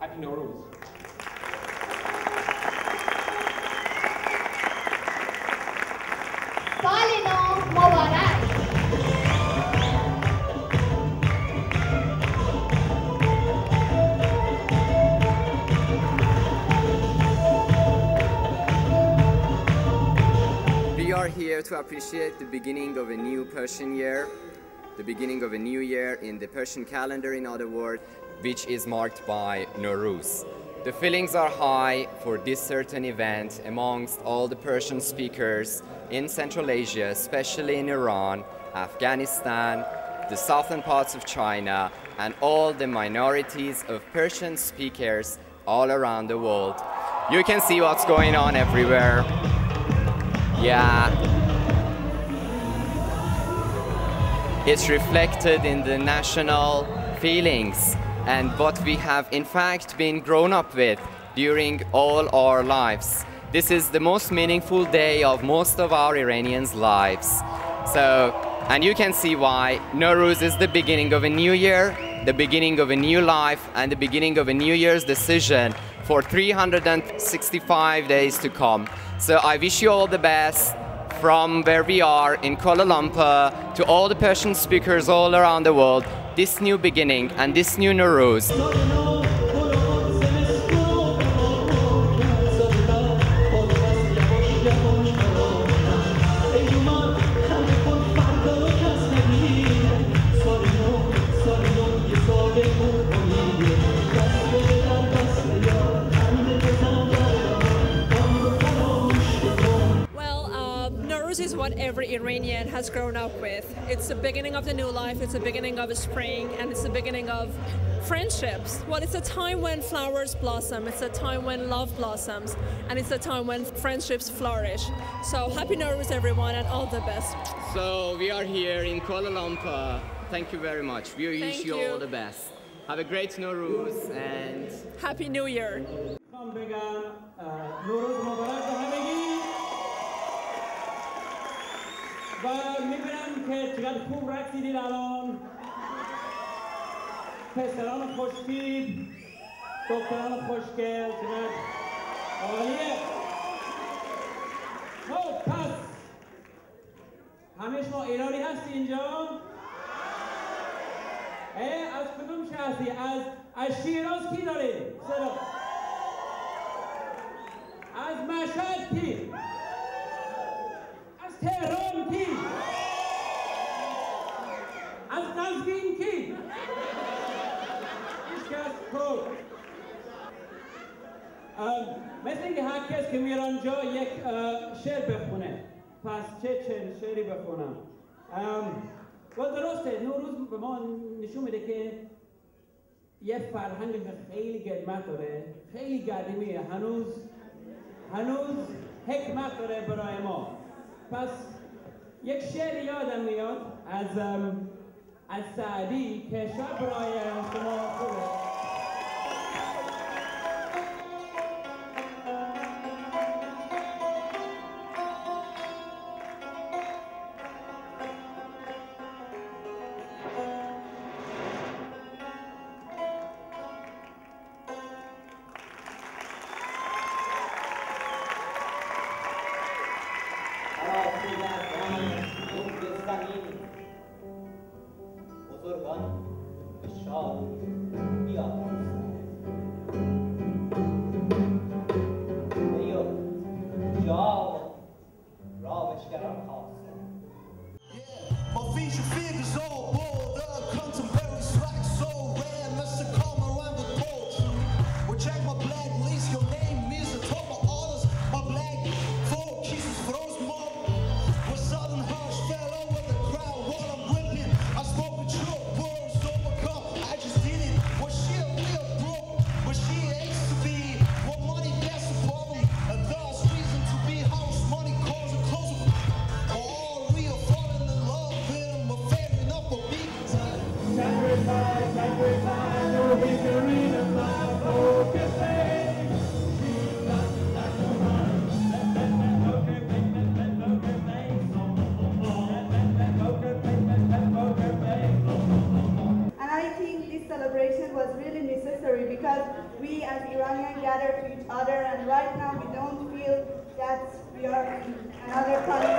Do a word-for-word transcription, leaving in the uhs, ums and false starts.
Happy Nowruz. We are here to appreciate the beginning of a new Persian year, the beginning of a new year in the Persian calendar, in other words, which is marked by Nowruz. The feelings are high for this certain event amongst all the Persian speakers in Central Asia, especially in Iran, Afghanistan, the southern parts of China, and all the minorities of Persian speakers all around the world. You can see what's going on everywhere. Yeah. It's reflected in the national feelings and what we have in fact been grown up with during all our lives. This is the most meaningful day of most of our Iranians' lives. So, and you can see why Nowruz is the beginning of a new year, the beginning of a new life, and the beginning of a New Year's decision for three hundred sixty-five days to come. So I wish you all the best. From where we are in Kuala Lumpur to all the Persian speakers all around the world, this new beginning and this new Nowruz. Is what every Iranian has grown up with. It's the beginning of the new life, it's the beginning of spring, and it's the beginning of friendships. Well, it's a time when flowers blossom, it's a time when love blossoms, and it's a time when friendships flourish. So happy Nowruz everyone, and all the best. So we are here in Kuala Lumpur. Thank you very much. We wish Thank you all the best. Have a great Nowruz and Happy New Year. و میبینم که چقدر خوب رقصیدید الان پسران خوشتیب دختران خوشگل چقدر عالیه خب پس همه شما ایرانی هستی اینجا از کدوم شهر هستی از از شیراز کی دارید چرا از مشهد کی تهران کی؟ از قزوین کی؟ هیچ کس کو مثل اینکه هر کس که میره آنجا یک شعر بخونه پس چه چه شعری بخونم و درسته نوروز به ما نشون میده که یه فرهنگ خیلی قدمت داره خیلی قدیمیه هنوز هنوز حکمت داره برای ما پس یک شعر یادم میاد از از سعدی که شاید برای شما خوبه because we as Iranians gather to each other, and right now we don't feel that we are in another country.